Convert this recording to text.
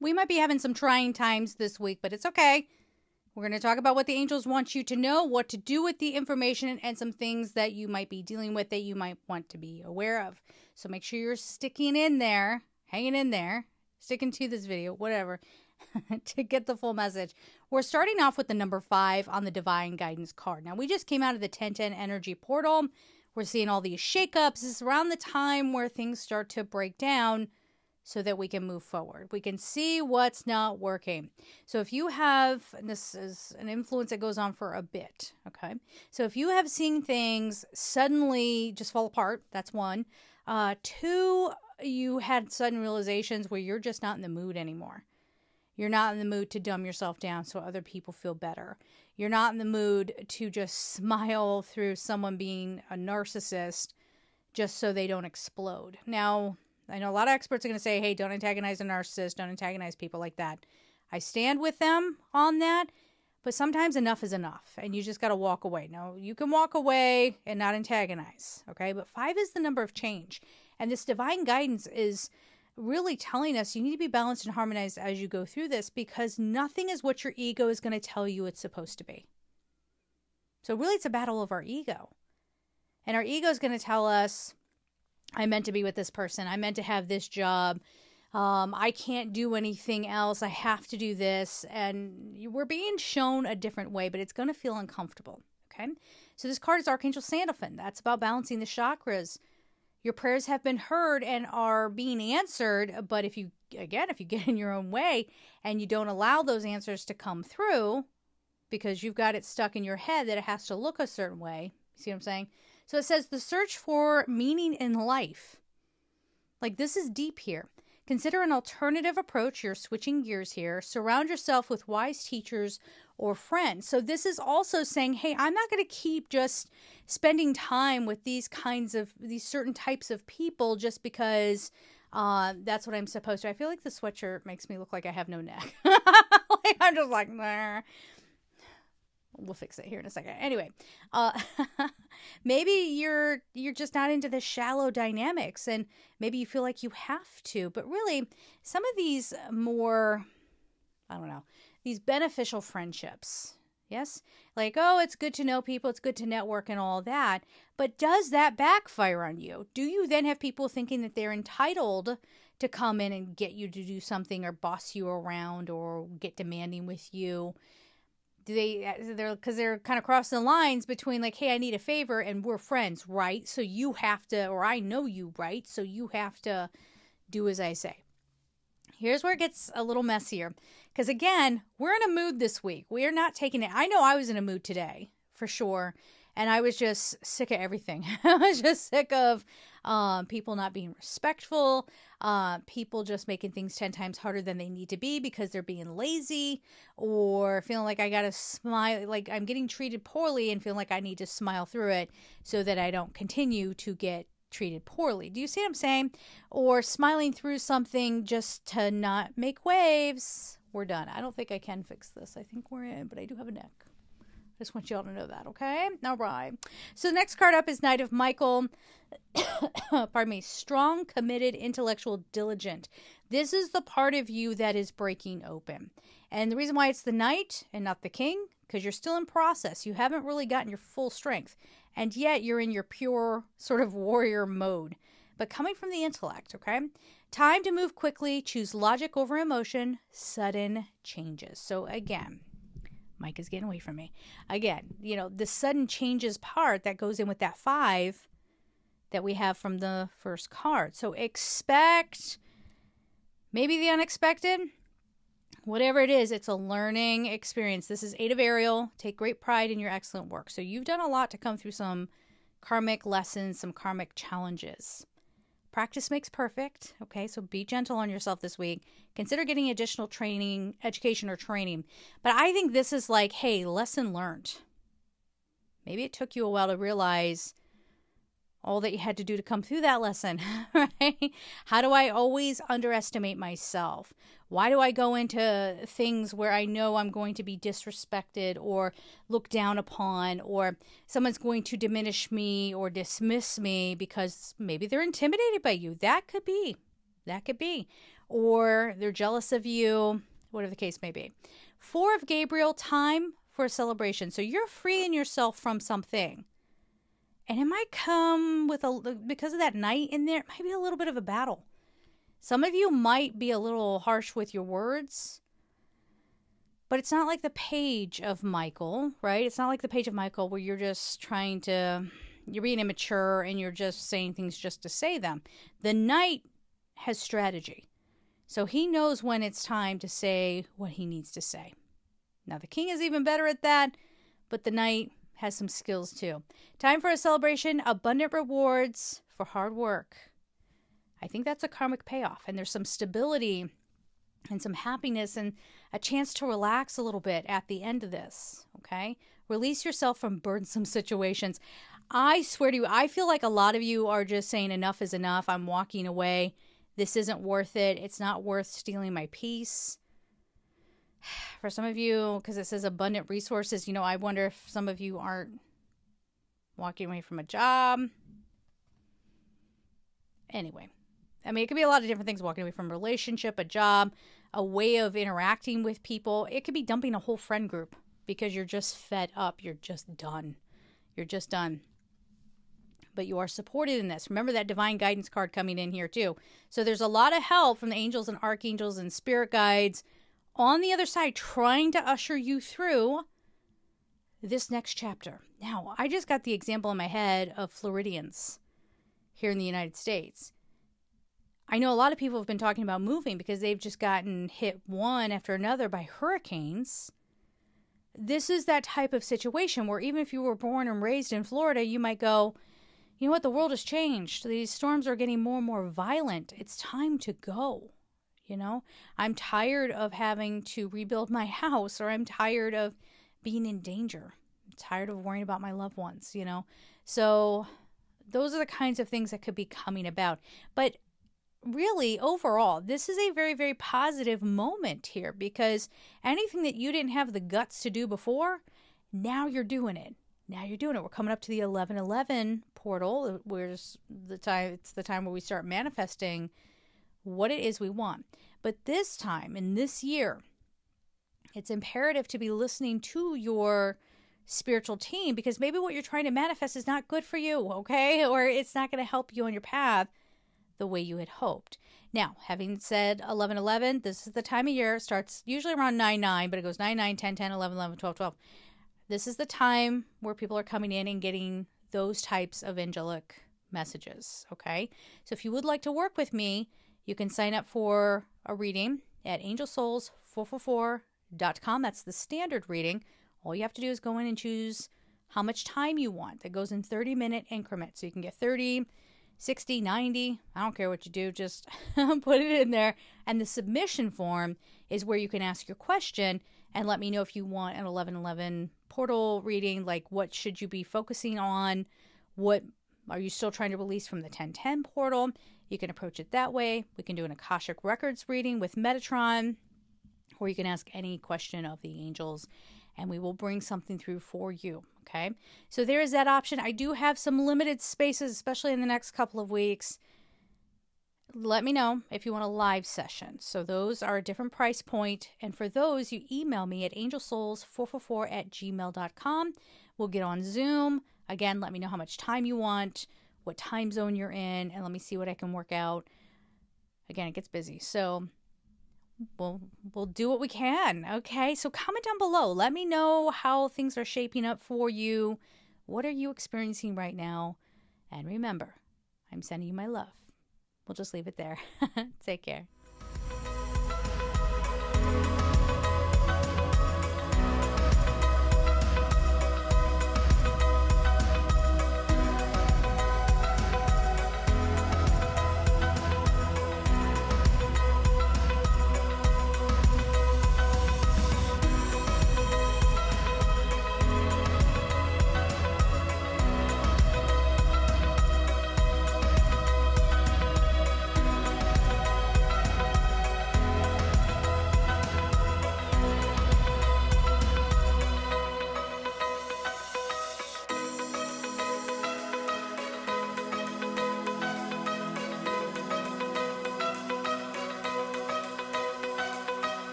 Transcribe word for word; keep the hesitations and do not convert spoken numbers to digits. We might be having some trying times this week, but it's okay. We're going to talk about what the angels want you to know, what to do with the information, and some things that you might be dealing with that you might want to be aware of. So make sure you're sticking in there, hanging in there, sticking to this video, whatever, to get the full message. We're starting off with the number five on the Divine Guidance card. Now, we just came out of the ten ten Energy Portal. We're seeing all these shakeups. It's around the time where things start to break down, so that we can move forward. We can see what's not working. So if you have, and this is an influence that goes on for a bit, okay? So if you have seen things suddenly just fall apart, that's one. Uh, two, you had sudden realizations where you're just not in the mood anymore. You're not in the mood to dumb yourself down so other people feel better. You're not in the mood to just smile through someone being a narcissist just so they don't explode. Now, I know a lot of experts are going to say, hey, don't antagonize a narcissist, don't antagonize people like that. I stand with them on that, but sometimes enough is enough, and you just got to walk away. Now, you can walk away and not antagonize, okay? But five is the number of change, and this divine guidance is really telling us you need to be balanced and harmonized as you go through this, because nothing is what your ego is going to tell you it's supposed to be. So really, it's a battle of our ego, and our ego is going to tell us, I meant to be with this person. I meant to have this job. Um, I can't do anything else. I have to do this. And we're being shown a different way, but it's going to feel uncomfortable. Okay. So this card is Archangel Sandalphon. That's about balancing the chakras. Your prayers have been heard and are being answered. But if you, again, if you get in your own way and you don't allow those answers to come through because you've got it stuck in your head that it has to look a certain way. See what I'm saying? So it says the search for meaning in life. Like, this is deep here. Consider an alternative approach. You're switching gears here. Surround yourself with wise teachers or friends. So this is also saying, hey, I'm not going to keep just spending time with these kinds of, these certain types of people just because uh, that's what I'm supposed to. I feel like the sweatshirt makes me look like I have no neck. Like, I'm just like, nah. We'll fix it here in a second. Anyway, uh, maybe you're you're just not into the shallow dynamics, and maybe you feel like you have to. But really, some of these more, I don't know, these beneficial friendships, yes? Like, oh, it's good to know people, it's good to network and all that. But does that backfire on you? Do you then have people thinking that they're entitled to come in and get you to do something or boss you around or get demanding with you? Do they, they're, because they're kind of crossing the lines between like, hey, I need a favor and we're friends, right? So you have to, or I know you, right? So you have to do as I say. Here's where it gets a little messier. Because again, we're in a mood this week. We are not taking it. I know I was in a mood today for sure. And I was just sick of everything. I was just sick of um, people not being respectful, uh, people just making things ten times harder than they need to be because they're being lazy or feeling like I got to smile, like I'm getting treated poorly and feeling like I need to smile through it so that I don't continue to get treated poorly. Do you see what I'm saying? Or smiling through something just to not make waves. We're done. I don't think I can fix this. I think we're in, but I do have a neck. I just want y'all to know that, okay? All right. So the next card up is Knight of Michael. Pardon me. Strong, committed, intellectual, diligent. This is the part of you that is breaking open. And the reason why it's the knight and not the king, because you're still in process. You haven't really gotten your full strength. And yet you're in your pure sort of warrior mode. But coming from the intellect, okay? Time to move quickly. Choose logic over emotion. Sudden changes. So again, Mike is getting away from me. Again, you know, the sudden changes part that goes in with that five that we have from the first card. So expect maybe the unexpected. Whatever it is, it's a learning experience. This is Eight of Ariel. Take great pride in your excellent work. So you've done a lot to come through some karmic lessons, some karmic challenges. Practice makes perfect, okay? So be gentle on yourself this week. Consider getting additional training, education or training. But I think this is like, hey, lesson learned. Maybe it took you a while to realize all that you had to do to come through that lesson, right? How do I always underestimate myself? Why do I go into things where I know I'm going to be disrespected or looked down upon, or someone's going to diminish me or dismiss me because maybe they're intimidated by you? That could be. That could be. or they're jealous of you, whatever the case may be. Four of Gabriel, time for a celebration. So you're freeing yourself from something. And it might come with a, because of that knight in there, it might be a little bit of a battle. Some of you might be a little harsh with your words, but it's not like the Page of Michael, right? It's not like the Page of Michael where you're just trying to, you're being immature and you're just saying things just to say them. The Knight has strategy. So he knows when it's time to say what he needs to say. Now the King is even better at that, but the Knight has some skills too. Time for a celebration, abundant rewards for hard work. I think that's a karmic payoff, and there's some stability and some happiness and a chance to relax a little bit at the end of this, okay? Release yourself from burdensome situations. I swear to you, I feel like a lot of you are just saying enough is enough. I'm walking away. This isn't worth it. It's not worth stealing my peace. For some of you, because it says abundant resources, you know, I wonder if some of you aren't walking away from a job. Anyway, I mean, it could be a lot of different things. Walking away from a relationship, a job, a way of interacting with people. It could be dumping a whole friend group because you're just fed up. You're just done. You're just done. But you are supported in this. Remember that divine guidance card coming in here too. So there's a lot of help from the angels and archangels and spirit guides on the other side, trying to usher you through this next chapter. Now, I just got the example in my head of Floridians here in the United States. I know a lot of people have been talking about moving because they've just gotten hit one after another by hurricanes. This is that type of situation where even if you were born and raised in Florida, you might go, you know what, the world has changed. These storms are getting more and more violent. It's time to go. You know, I'm tired of having to rebuild my house, or I'm tired of being in danger. I'm tired of worrying about my loved ones, you know. So those are the kinds of things that could be coming about. But really, overall, this is a very, very positive moment here, because anything that you didn't have the guts to do before, now you're doing it. Now you're doing it. We're coming up to the eleven eleven portal, where's the time, it's the time where we start manifesting what it is we want. But this time, in this year, it's imperative to be listening to your spiritual team, because maybe what you're trying to manifest is not good for you, okay? Or it's not going to help you on your path the way you had hoped. Now, having said eleven eleven, this is the time of year. It starts usually around nine nine, but it goes nine nine, ten ten, eleven eleven, twelve twelve. This is the time where people are coming in and getting those types of angelic messages, okay? So if you would like to work with me, you can sign up for a reading at angel souls four four four dot com. That's the standard reading. All you have to do is go in and choose how much time you want. That goes in thirty minute increments. So you can get thirty, sixty, ninety. I don't care what you do. Just put it in there. And the submission form is where you can ask your question and let me know if you want an eleven eleven portal reading. Like, what should you be focusing on? What are you still trying to release from the ten ten portal? You can approach it that way. We can do an Akashic records reading with Metatron, or you can ask any question of the angels and we will bring something through for you, okay? So there is that option. I do have some limited spaces, especially in the next couple of weeks. Let me know if you want a live session. So those are a different price point. And for those, you email me at angel souls four four four at gmail dot com. We'll get on Zoom. Again, let me know how much time you want, what time zone you're in, and let me see what I can work out. Again, it gets busy. So we'll, we'll do what we can, okay? So comment down below. Let me know how things are shaping up for you. What are you experiencing right now? And remember, I'm sending you my love. We'll just leave it there. Take care.